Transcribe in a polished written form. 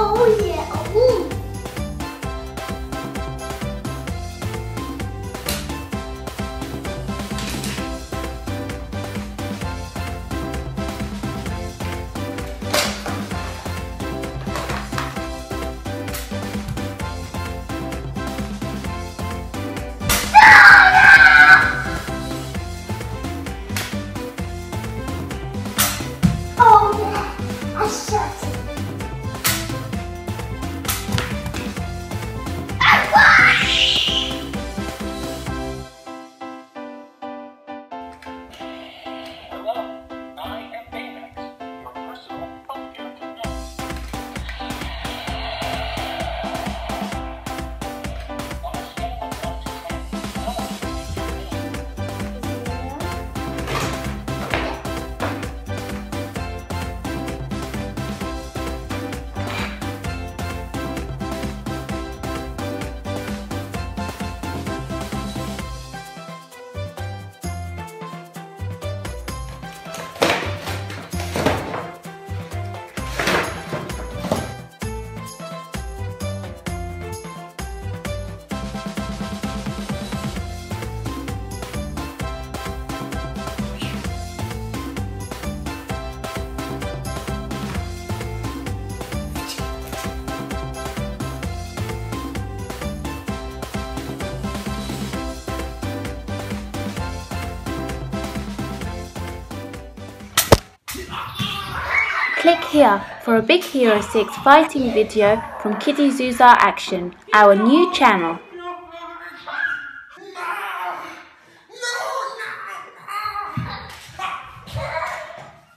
Oh yeah, oh. Click here for a Big Hero 6 fighting video from Kiddyzuzaa Action, our new channel.